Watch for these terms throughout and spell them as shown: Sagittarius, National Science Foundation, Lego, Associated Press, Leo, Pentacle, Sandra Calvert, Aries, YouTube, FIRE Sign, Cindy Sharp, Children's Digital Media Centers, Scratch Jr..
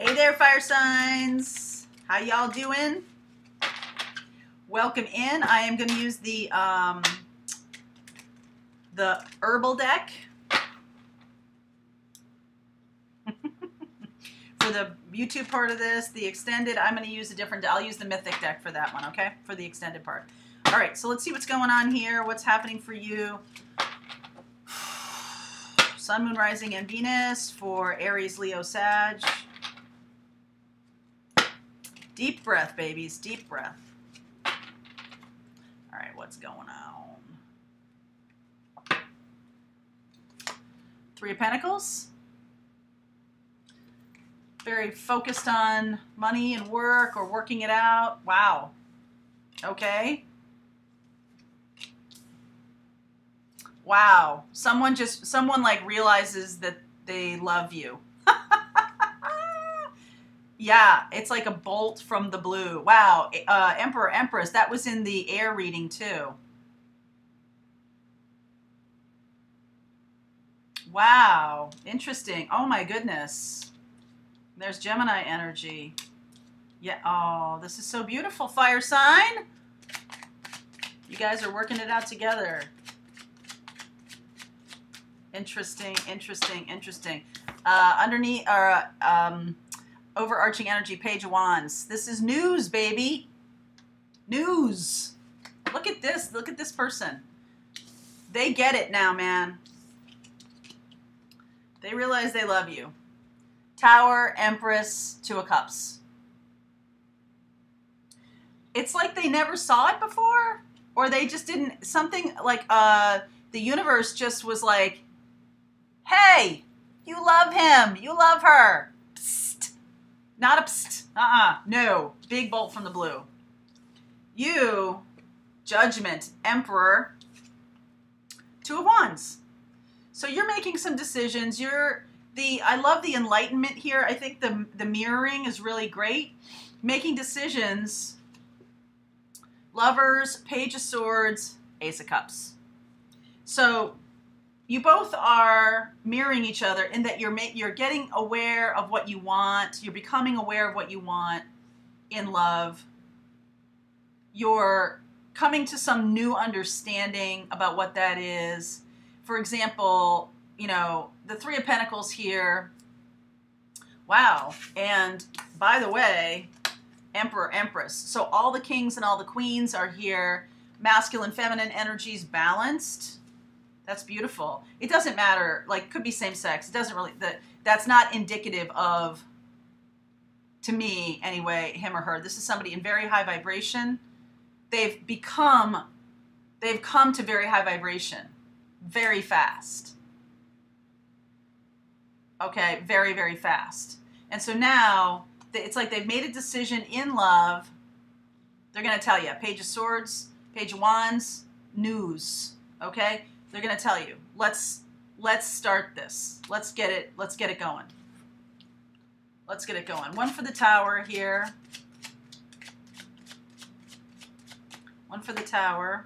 Hey there, fire signs. How y'all doing? Welcome in. I am going to use the herbal deck for the YouTube part of this. The extended, I'm going to use a different, I'll use the mythic deck for that one, okay? For the extended part. All right, so let's see what's going on here. What's happening for you? Sun, Moon, Rising, and Venus for Aries, Leo, Sag. Deep breath, babies. Deep breath. All right, what's going on? Three of Pentacles. Very focused on money and work or working it out. Wow. Okay. Wow. Someone like realizes that they love you. Yeah. It's like a bolt from the blue. Wow. Emperor, Empress. That was in the air reading too. Wow. Interesting. Oh my goodness. There's Gemini energy. Yeah. Oh, this is so beautiful. Fire sign. You guys are working it out together. Interesting, interesting, interesting. Underneath our overarching energy, Page of Wands. This is news, baby. News. Look at this. Look at this person. They get it now, man. They realize they love you. Tower, Empress, Two of Cups. It's like they never saw it before, or they just didn't. Something like the universe just was like, hey, you love him. You love her. Psst. Not a psst. No. Big bolt from the blue. You, Judgment, Emperor, Two of Wands. So you're making some decisions. I love the enlightenment here. I think the mirroring is really great. Making decisions. Lovers, Page of Swords, Ace of Cups. So you both are mirroring each other in that you're getting aware of what you want. You're becoming aware of what you want in love. You're coming to some new understanding about what that is. For example, you know, the Three of Pentacles here. Wow. And by the way, Emperor, Empress. So all the kings and all the queens are here. Masculine, feminine energies balanced. That's beautiful. It doesn't matter. Like, could be same sex. It doesn't really. That's not indicative of, to me anyway, him or her. This is somebody in very high vibration. They've come to very high vibration, very fast. Okay, very, very fast. And so now it's like they've made a decision in love. They're gonna tell you. Page of Swords, Page of Wands, news. Okay. They're going to tell you, let's start this. Let's get it going. Let's get it going. One for the tower here. One for the tower.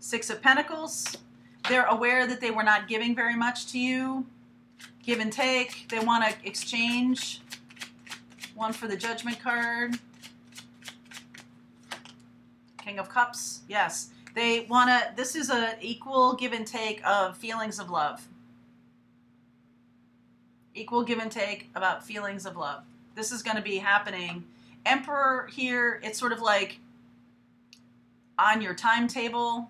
Six of Pentacles. They're aware that they were not giving very much to you. Give and take. They want to exchange. One for the Judgment card. King of Cups. Yes. They want to, this is an equal give and take of feelings of love. Equal give and take about feelings of love. This is going to be happening. Emperor here, it's sort of like on your timetable.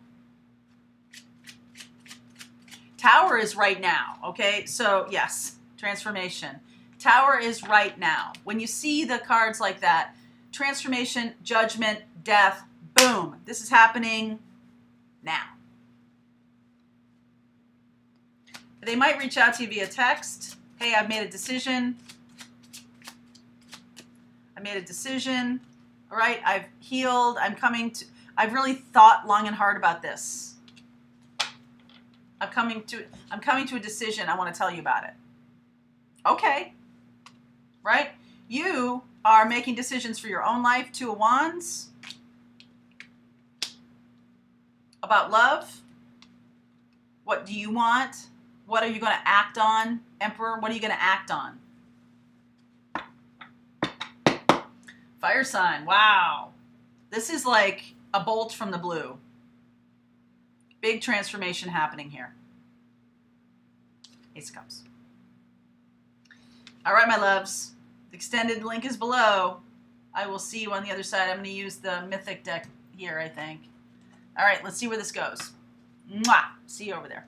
Tower is right now, okay? So yes, transformation. Tower is right now. When you see the cards like that, transformation, Judgment, death, boom. This is happening now. They might reach out to you via text. Hey, I've made a decision. I made a decision. All right, I've healed. I'm coming to, I've really thought long and hard about this. I'm coming to a decision. I want to tell you about it. Okay. Right? You are making decisions for your own life. Two of Wands. About love. What do you want? What are you going to act on, Emperor? What are you going to act on? Fire sign. Wow. This is like a bolt from the blue. Big transformation happening here. Ace of Cups. All right, my loves. The extended link is below. I will see you on the other side. I'm going to use the Mythic deck here, I think. All right, let's see where this goes. Mwah! See you over there.